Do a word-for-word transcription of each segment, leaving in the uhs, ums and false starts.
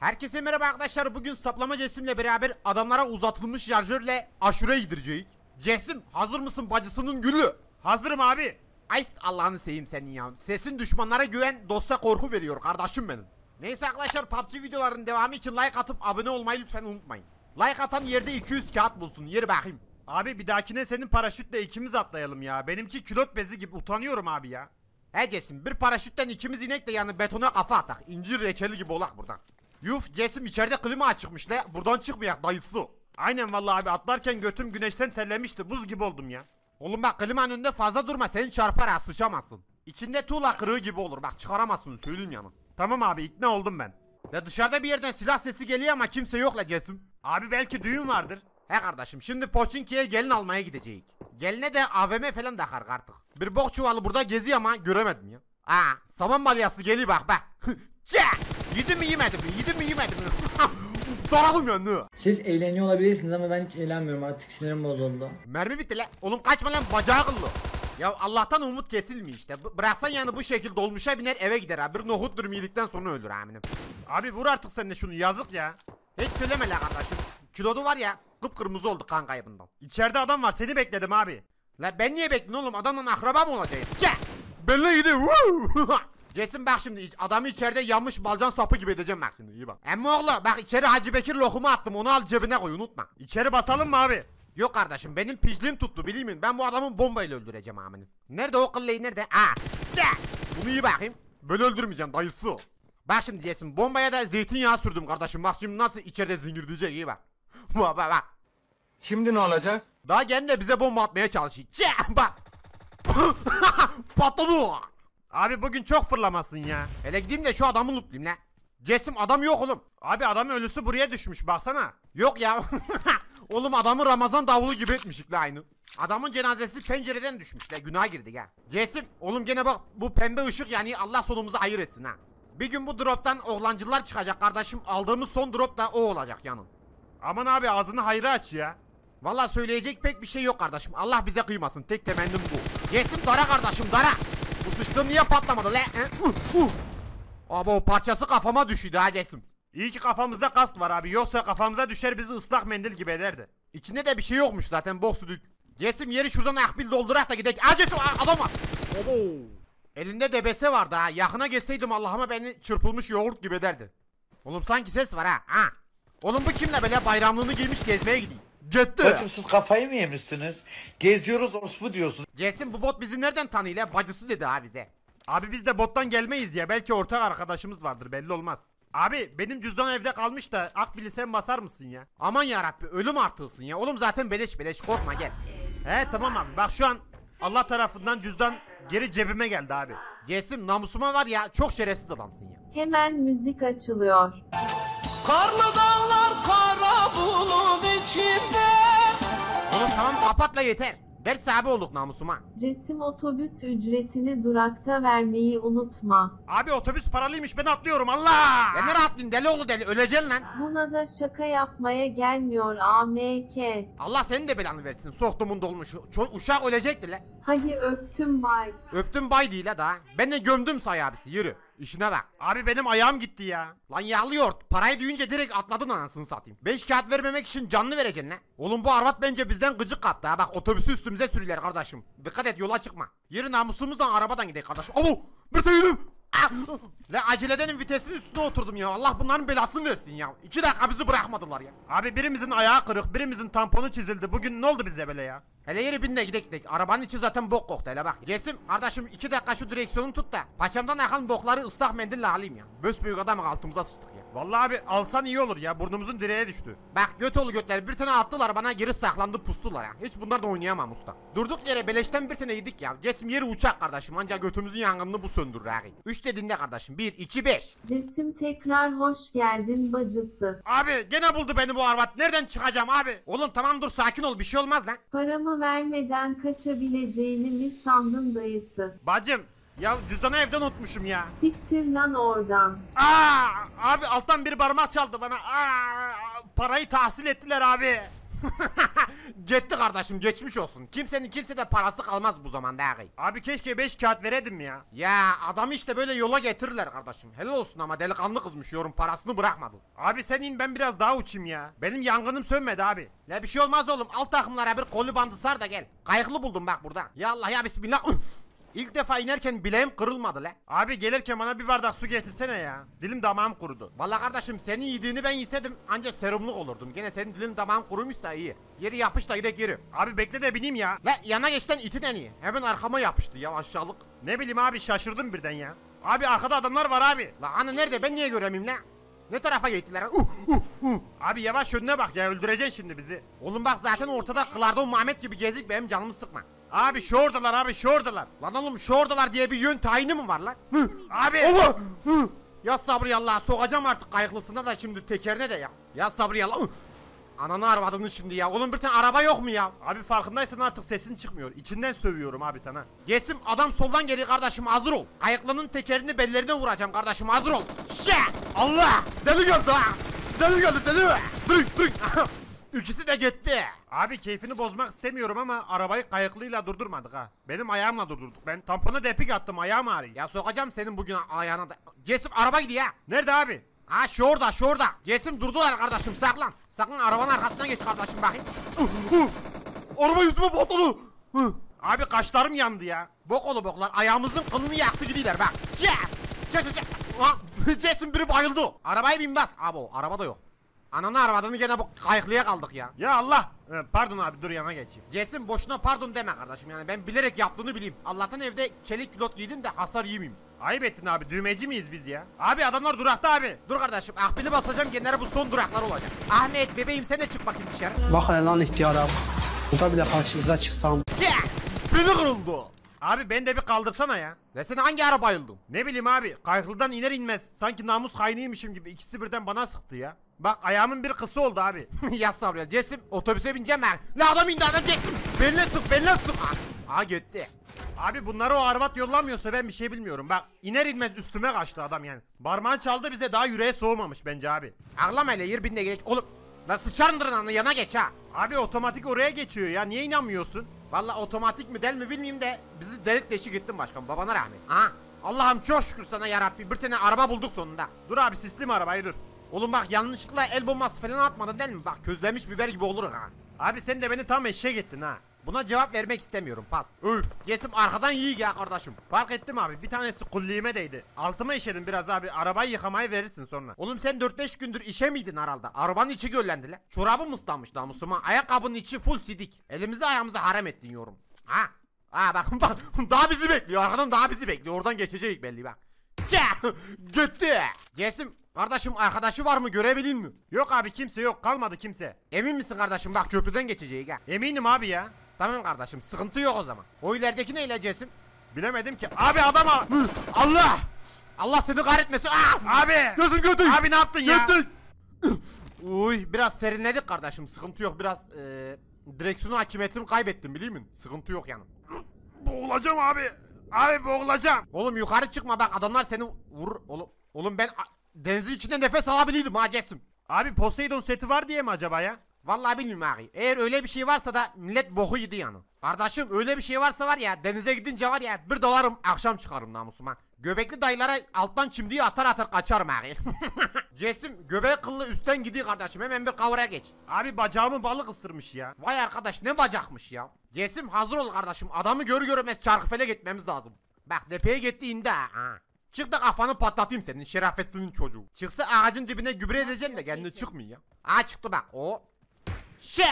Herkese merhaba arkadaşlar, bugün saplama Cesim'le beraber adamlara uzatılmış şarjörle aşure yedireceğiz. Cesim, hazır mısın bacısının gülü? Hazırım abi. Ayst Allah'ını seveyim senin ya. Sesin düşmanlara güven, dosta korku veriyor kardeşim benim. Neyse arkadaşlar, P U B G videoların devamı için like atıp abone olmayı lütfen unutmayın. Like atan yerde iki yüz kağıt bulsun, yeri bakayım. Abi bir dahakine senin paraşütle ikimiz atlayalım ya. Benimki külot bezi gibi, utanıyorum abi ya. He Cesim, bir paraşütten ikimiz inek de yani betona kafa atak. İncir reçeli gibi olak buradan. Yuf Cesim, içeride klima açıkmış le, buradan çıkmayak dayısı. Aynen vallahi abi, atlarken götüm güneşten terlemişti, buz gibi oldum ya. Oğlum bak, klimanın önünde fazla durma, seni çarpar ha, sıçamazsın. İçinde tuğla kırığı gibi olur bak, çıkaramazsın söyleyeyim yanım. Tamam abi, ikna oldum ben. Ya dışarıda bir yerden silah sesi geliyor ama kimse yok la Cesim. Abi belki düğün vardır. He kardeşim, şimdi Poçinki'ye gelin almaya gideceğiz. Geline de A V M falan takar artık. Bir bok çuvalı burada geziyor ama göremedim ya. Aa, saman balyası geliyor bak bak. Yedim mi yemedim mi? Yedim mi yemedim mi? Daralım yani. Siz eğleniyor olabilirsiniz ama ben hiç eğlenmiyorum artık, sinirim bozuldu. Mermi bitti lan. Oğlum kaçma lan, bacağı kıllı. Ya Allah'tan umut kesilmiyor işte. B bıraksan yani bu şekilde dolmuşa biner eve gider abi. Bir nohut dürüm yedikten sonra ölür aminim. Abi vur artık sen de şunu, yazık ya. Hiç söyleme lan kardeşim. Kilodu var ya, kıpkırmızı oldu kan kaybından. İçeride adam var, seni bekledim abi. Lan ben niye bekliyorum oğlum, adamla akraba mı olacağım? Çek! Benle gidiyor. Cesim bak şimdi, adamı içeride yanmış balcan sapı gibi edeceğim bak şimdi, iyi bak. Emmi oğlu bak, içeri Hacı Bekir lokumu attım, onu al cebine koy, unutma. İçeri basalım mı abi? Yok kardeşim, benim pişliğim tuttu biliyor musun? Ben bu adamın bombayla öldüreceğim aminim. Nerede o kıllayı, nerede? Aa! Çek! Bunu iyi bakayım. Böyle öldürmeyeceğim dayısı. Bak şimdi Cesim, bombaya da zeytinyağı sürdüm kardeşim. Bak şimdi nasıl içeride zingirdeyecek, iyi bak. Bak bak bak. Şimdi ne olacak? Daha gelin de bize bomba atmaya çalışıyor. Çek! Bak! Patladı o! Abi bugün çok fırlamasın ya. Hele gideyim de şu adamı lootlayayım lan. Cesim adam yok oğlum. Abi adamın ölüsü buraya düşmüş baksana. Yok ya. Oğlum adamı Ramazan davulu gibi etmişik la aynı. Adamın cenazesi pencereden düşmüş la, günaha girdik ha. Cesim oğlum gene bak, bu pembe ışık yani Allah sonumuzu hayır etsin ha. Bir gün bu droptan oğlancılar çıkacak kardeşim, aldığımız son drop da o olacak yanım. Aman abi ağzını hayra aç ya. Valla söyleyecek pek bir şey yok kardeşim, Allah bize kıymasın, tek temennim bu. Cesim dara kardeşim dara. Bu sıçtığım niye patlamadı le? Uh, uh. Abi o parçası kafama düşüydü ha Cesim. İyi ki kafamızda kask var abi, yoksa kafamıza düşer bizi ıslak mendil gibi ederdi. İçinde de bir şey yokmuş zaten, bok sudük. Cesim yeri şuradan akbil doldurak da gidelim. Ha Cesim adam var. Obo. Elinde debese vardı ha, yakına geçseydim Allah'ıma beni çırpılmış yoğurt gibi ederdi. Oğlum sanki ses var ha. ha. Oğlum bu kimle böyle bayramlığını giymiş gezmeye gideyim. Gitti. Bakın siz kafayı mı yemişsiniz? Geziyoruz orospu diyorsunuz. Cesim bu bot bizi nereden tanıyla? Bacısı dedi ha bize. Abi biz de bottan gelmeyiz ya, belki ortak arkadaşımız vardır, belli olmaz. Abi benim cüzdan evde kalmış da akbili sen basar mısın ya? Aman yarabbi, ölüm artılsın ya. Oğlum zaten beleş beleş, korkma gel. He tamam abi, bak şu an Allah tarafından cüzdan geri cebime geldi abi. Cesim namusuma var ya, çok şerefsiz adamsın ya. Hemen müzik açılıyor. Karlı dağlar kara bulut içinde. Oğlum tamam kapatla yeter. Ders sahibi olduk namusuma. Cesim otobüs ücretini durakta vermeyi unutma. Abi otobüs paralıymış, ben atlıyorum Allah. Ben nereye atlayayım deli oğlu deli, öleceksin lan. Buna da şaka yapmaya gelmiyor A M K. Allah senin de belanı versin, soktumun dolmuşu. Uşak ölecekti lan. Hadi öptüm bay. Öptüm bay değil ha daha. Ben de gömdüm say abisi, yürü. İşine bak. Abi benim ayağım gitti ya. Lan yağlı yoğurt. Parayı duyunca direkt atladın anasını satayım. beş kağıt vermemek için canını vereceksin lan. Oğlum bu arvat bence bizden gıcık kaptı ha. Bak otobüsü üstümüze sürüyorlar kardeşim. Dikkat et, yola çıkma. Yeri namusumuzdan arabadan gidelim kardeşim. Abu! Bir teydim! Lan aceledenin vitesinin üstüne oturdum ya. Allah bunların belasını versin ya. iki dakika bizi bırakmadılar ya. Abi birimizin ayağı kırık, birimizin tamponu çizildi. Bugün ne oldu bize böyle ya? Hele yeri binle gidek gidek. Arabanın içi zaten bok koktu hele bak. Cesim kardeşim iki dakika şu direksiyonu tut da paçamdan akan bokları ıslak mendille alayım ya. Büyük adamı altımıza sıçtık ya. Vallahi abi alsan iyi olur ya, burnumuzun direğe düştü. Bak göt olu götler bir tane attılar bana, geri saklandı pustular ya. Hiç bunlarla oynayamam usta. Durduk yere beleşten bir tane yedik ya. Cesim yeri uçak kardeşim, ancak götümüzün yangınını bu söndürür ağabey. üç dediğinde kardeşim bir iki beş. Cesim tekrar hoş geldin bacısı. Abi gene buldu beni bu arvat, nereden çıkacağım abi? Oğlum tamam dur sakin ol, bir şey olmaz lan. Paramı vermeden kaçabileceğini mi sandın dayısı? Bacım ya cüzdanı evden unutmuşum ya. Siktir lan oradan. Aa, abi alttan bir parmak çaldı bana. Aa, parayı tahsil ettiler abi. Gitti kardeşim, geçmiş olsun. Kimsenin kimse de parası kalmaz bu zamanda ağay. Abi keşke beş kağıt veredim ya. Ya adamı işte böyle yola getirirler kardeşim. Helal olsun ama delikanlı kızmış, yorum parasını bırakmadı. Abi sen in, ben biraz daha uçayım ya. Benim yangınım sönmedi abi. Ne bir şey olmaz oğlum, alt takımlara bir kolu bandı sar da gel. Kayıklı buldum bak burada. Ya Allah ya bismillah. İlk defa inerken bileğim kırılmadı la. Abi gelirken bana bir bardak su getirsene ya. Dilim damağım kurudu. Vallahi kardeşim senin yediğini ben yeseydim ancak serumluk olurdum. Gene senin dilin damağın kurumuşsa iyi. Yeri yapış da gidek yeri. Abi bekle de bineyim ya. La yana geçten iti deneyi. Hemen arkama yapıştı ya aşağılık. Ne bileyim abi, şaşırdım birden ya. Abi arkada adamlar var abi. La hani nerede, ben niye göremeyim la? Ne tarafa gittiler? Uh, uh, uh. Abi yavaş önüne bak ya, öldüreceksin şimdi bizi. Oğlum bak zaten ortada kılarda Muhammed gibi gezik, benim canımı sıkma. Abi şu oradalar abi şu oradalar. Lan oğlum şu oradalar diye bir yön tayini mi var lan? Hı. Abi. Oha. Hı. Ya sabriyallah, sokacağım artık kayıklısına da şimdi tekerine de ya. Ya sabriyallah. Hı. Ananı arvadını şimdi ya. Oğlum bir tane araba yok mu ya? Abi farkındaysan artık sesin çıkmıyor. İçinden sövüyorum abi sana. Yesim adam soldan geliyor kardeşim, hazır ol. Kayıklının tekerini bellerine vuracağım kardeşim, hazır ol. Şe! Allah! Deli gördü ha! Deli gördü deli mi? Dırın dırın. İkisi de gitti. Abi keyfini bozmak istemiyorum ama arabayı kayıklıyla durdurmadık ha. Benim ayağımla durdurduk. Ben tampona depik attım, ayağım ağrıyor. Ya sokacağım senin bugün ayağına da. Cesim araba gidiyor ha. Nerede abi? Ha şu orada şu orada. Cesim durdular kardeşim, saklan. Saklan, arabanın arkasına geç kardeşim bakayım. Araba yüzüme patladı. Abi kaşlarım yandı ya. Bok olu boklar ayağımızın kılını yaktı gidiyorlar bak. Cesim biri bayıldı. Arabaya binmez. Abi o araba da yok. Ananı arvadını gene bu kayıklıya kaldık ya. Ya Allah. Ee, pardon abi, dur yana geçeyim. Cesim boşuna pardon deme kardeşim, yani ben bilerek yaptığını bileyim. Allah'tan evde çelik pilot giydim de hasar yemeyeyim. Ayıp ettin abi, düğmeci miyiz biz ya? Abi adamlar durakta abi. Dur kardeşim, akbili basacağım genlere, bu son duraklar olacak. Ahmet bebeğim sen de çık bakayım dışarı. Bak hele lan ihtiyar abi. Bu da bile karşımıza çıksam. Beni kırıldı. Abi ben de bir kaldırsana ya. Ne sen hangi ara bayıldın? Ne bileyim abi, kayıklıdan iner inmez sanki namus hainiymişim gibi ikisi birden bana sıktı ya. Bak ayağımın bir kısa oldu abi. Ya sabriyallah Cesim, otobüse bineceğim ben. Ne adam indi adam Cesim. Benle sık benle sık. Aa gitti. Abi bunları o arvat yollamıyorsa ben bir şey bilmiyorum. Bak iner inmez üstüme kaçtı adam yani. Barmağı çaldı bize, daha yüreğe soğumamış bence abi. Ağlama hele yer binde gerek oğlum. Lan sıçarındırın anı yana geç ha. Abi otomatik oraya geçiyor ya, niye inanmıyorsun? Valla otomatik mi del mi bilmeyeyim de bizi delik deşik ettin başkanım, babana rahmet. Ha Allah'ım çok şükür sana yarabbi, bir tane araba bulduk sonunda. Dur abi sisli mi arabayı dur. Oğlum bak yanlışlıkla el bombası falan atmadın değil mi? Bak közlemiş biber gibi oluruz ha. Abi sen de beni tam eşek ettin ha. Buna cevap vermek istemiyorum, pas. Öf. Cesim arkadan iyi ya kardeşim. Fark ettim abi, bir tanesi kulliğime değdi. Altıma işedim biraz abi, arabayı yıkamayı verirsin sonra. Oğlum sen dört beş gündür işe miydin herhalde? Arabanın içi göllendi lan. Çorabım ıslanmış namusuma, ayakkabının içi full sidik. Elimizi ayağımızı haram ettin yorum. Ha? Ha bakın bak, daha bizi bekliyor arkadan, daha bizi bekliyor, oradan geçecek belli bak. Gitti. Cesim kardeşim arkadaşı var mı, görebilin mi? Yok abi kimse yok, kalmadı kimse. Emin misin kardeşim, bak köprüden geçecek ha. Eminim abi ya. Tamam kardeşim, sıkıntı yok o zaman. O ilerideki neyle Cesim? Bilemedim ki. Abi adama. Allah. Allah seni kahretmesin. Aa! Abi. Gözün götür. Abi ne yaptın ya? Götür. Uy biraz serinledik kardeşim, sıkıntı yok. Biraz e, direksiyonu hakimiyetimi kaybettim biliyor musun? Sıkıntı yok yani. Boğulacağım abi. Abi boğulacağım. Oğlum yukarı çıkma bak, adamlar seni vurur. Oğlum, oğlum ben denizin içinde nefes alabilirdim ha Cesim. Abi Poseidon seti var diye mi acaba ya? Vallahi bilmiyorum ağabey. Eğer öyle bir şey varsa da millet boku yedi yani. Kardeşim öyle bir şey varsa var ya, denize gidince var ya, bir dolarım akşam çıkarım namusuma. Göbekli dayılara alttan çimdiği atar atar kaçarım ağabey. Cesim göbek kıllı üstten gidiyor kardeşim, hemen bir kavura geç. Abi bacağımı balık ısırmış ya. Vay arkadaş ne bacakmış ya. Cesim hazır ol kardeşim, adamı görü görmez çarkıfele gitmemiz lazım. Bak depeye gitti indi ha. Ha. Çık da kafanı patlatayım senin Şerafettin'in çocuğu. Çıksa ağacın dibine gübre edeceğim de kendini çıkmıyor ya. Aa çıktı bak o. Şey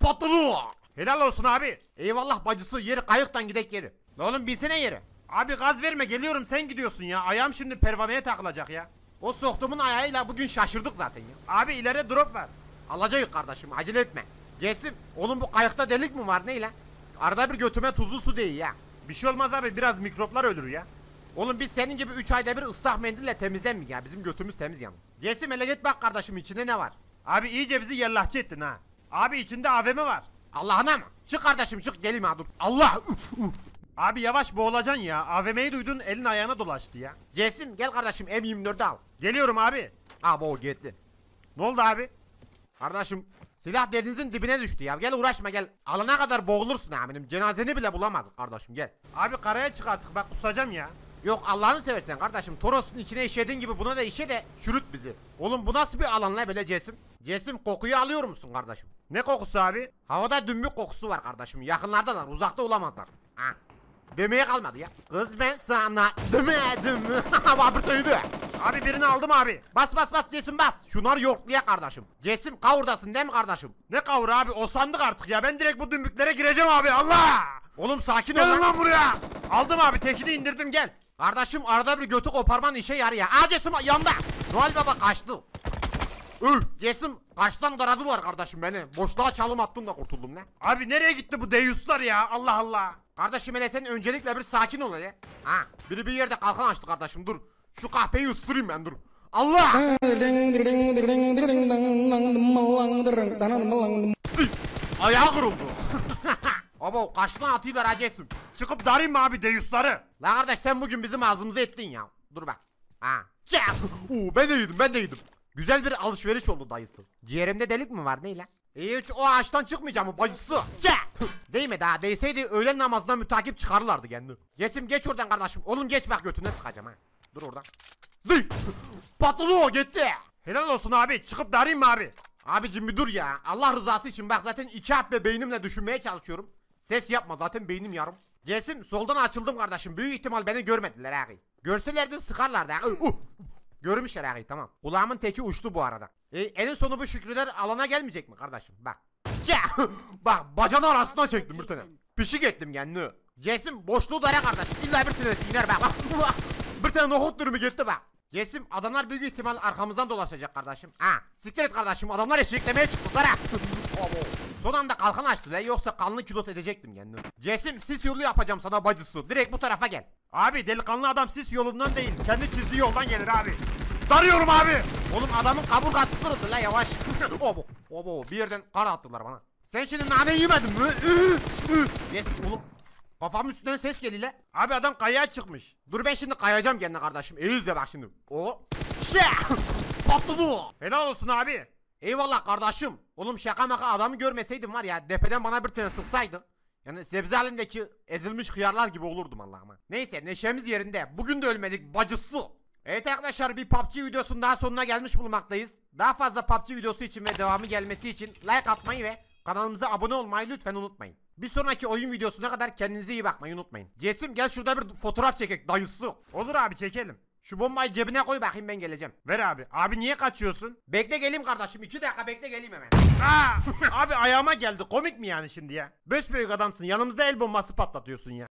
patladı. Helal olsun abi. Eyvallah bacısı, yeri kayıktan gidek yeri. Ne oğlum bilsene yeri. Abi gaz verme geliyorum, sen gidiyorsun ya. Ayağım şimdi pervaneye takılacak ya. O soktuğumun ayağıyla bugün şaşırdık zaten ya. Abi ileride drop var. Alacağız kardeşim, acele etme. Cesim oğlum bu kayıkta delik mi var neyle? Arada bir götüme tuzlu su değil ya. Bir şey olmaz abi, biraz mikroplar ölür ya. Oğlum biz senin gibi üç ayda bir ıslah mendille temizlenmiyor ya, bizim götümüz temiz yani. Cesim hele git bak kardeşim içinde ne var. Abi iyice bizi yellahçı ettin ha. Abi içinde A V M var. Allah'ına mı? Çık kardeşim çık, geleyim ha dur. Allah. Abi yavaş boğulacaksın ya. A V M'yi duydun elin ayağına dolaştı ya. Cesim gel kardeşim M yirmi dört'ü al. Geliyorum abi. Abi o gitti. Ne oldu abi? Kardeşim Silah dezinizin dibine düştü ya. Gel uğraşma gel. Alana kadar boğulursun amirim. Cenazeni bile bulamaz kardeşim gel. Abi karaya çık artık bak kusacağım ya. Yok Allah'ını seversen kardeşim. Toros'un içine işediğin gibi buna da işe de çürüt bizi. Oğlum bu nasıl bir alan la böyle Cesim? Cesim kokuyu alıyor musun kardeşim? Ne kokusu abi? Havada dümbük kokusu var kardeşim. Yakınlardalar uzakta olamazlar. Ha. Demeye kalmadı ya. Kız ben sana demedim. Babır duydu. Abi birini aldım abi. Bas bas bas Cesim bas. Şunlar yorkluya kardeşim. Cesim kavurdasın değil mi kardeşim? Ne kavur abi o sandık artık ya. Ben direkt bu dümbüklere gireceğim abi Allah. Oğlum sakin gel ol lan. Lan buraya. Aldım abi tekini indirdim gel. Kardeşim arada bir götü koparman işe yarıyor ya. Aa Cesim yanda. Noel baba kaçtı. Üh Cesim kaçtan daradı var kardeşim beni. Boşluğa çalım attım da kurtuldum ne. Abi nereye gitti bu deyuslar ya Allah Allah. Kardeşim hele sen öncelikle bir sakin ol hele. Ha biri bir yerde kalkan açtı kardeşim dur. Şu kahpeyi ısırayım ben dur. Allah. Ayağı kırıldı. Abo kaşına atıyla Cesim. Çıkıp darayım mı abi deyusları? La kardeş sen bugün bizim ağzımızı ettin ya. Dur bak. Ha. Uuu ben de yedim ben de yedim. Güzel bir alışveriş oldu dayısı. Ciğerimde delik mi var neyle? E hiç o ağaçtan çıkmayacağım mı bacısı? Değmedi ha değseydi öğlen namazından mütakip çıkarırlardı kendini. Cesim geç oradan kardeşim. Oğlum geç bak götüne sıkacağım ha. Dur oradan. Zıy. Patladı o gitti. Helal olsun abi çıkıp darayım mı abi? Abicim bir dur ya. Allah rızası için bak zaten iki hafta beynimle düşünmeye çalışıyorum. Ses yapma zaten beynim yarım. Cesim soldan açıldım kardeşim. Büyük ihtimal beni görmediler ağabey. Görselerdi sıkarlardı ağabey. Uh. Görmüşler ağabey tamam. Kulağımın teki uçtu bu arada. E, en sonu bu şükrüler alana gelmeyecek mi kardeşim? Bak. Bak bacağın arasına çektim bir tane. Pişik ettim kendini. Cesim boşluğu dara kardeşim. İlla bir tanesi iner bak. Bir tane nohut durumu gitti bak. Cesim adamlar büyük ihtimal arkamızdan dolaşacak kardeşim. Ha siktir et kardeşim adamlar eşeklemeye çıktılar ha. Son anda kalkan açtı da yoksa kanlı külot edecektim kendimi. Cesim sis yolu yapacağım sana bacısı. Direkt bu tarafa gel. Abi delikanlı adam sis yolundan değil. Kendi çizdiği yoldan gelir abi. Darıyorum abi. Oğlum adamın kaburgası kırıldı la yavaş. Obo obo bir yerden kar attılar bana. Sen şimdi nane yemedin mi? Cesim oğlum. Kafamın üstünden ses geliyor la. Abi adam kayaya çıkmış. Dur ben şimdi kayacağım kendine kardeşim. Eğizle bak şimdi. O. Şah. Patladı o. Helal olsun abi. Eyvallah kardeşim. Oğlum şaka maka adamı görmeseydim var ya depeden bana bir tane sıksaydı. Yani sebze halindeki ezilmiş hıyarlar gibi olurdum Allah'ıma. Neyse neşemiz yerinde. Bugün de ölmedik bacısı. Evet arkadaşlar bir P U B G videosunun daha sonuna gelmiş bulunmaktayız. Daha fazla P U B G videosu için ve devamı gelmesi için like atmayı ve kanalımıza abone olmayı lütfen unutmayın. Bir sonraki oyun videosuna kadar kendinize iyi bakmayı unutmayın. Cesim gel şurada bir fotoğraf çekek dayısı. Olur abi çekelim. Şu bombayı cebine koy bakayım ben geleceğim. Ver abi. Abi niye kaçıyorsun? Bekle geleyim kardeşim. iki dakika bekle geleyim hemen. Aa, abi ayağıma geldi. Komik mi yani şimdi ya? Büsbüyük adamsın. Yanımızda el bombası patlatıyorsun ya.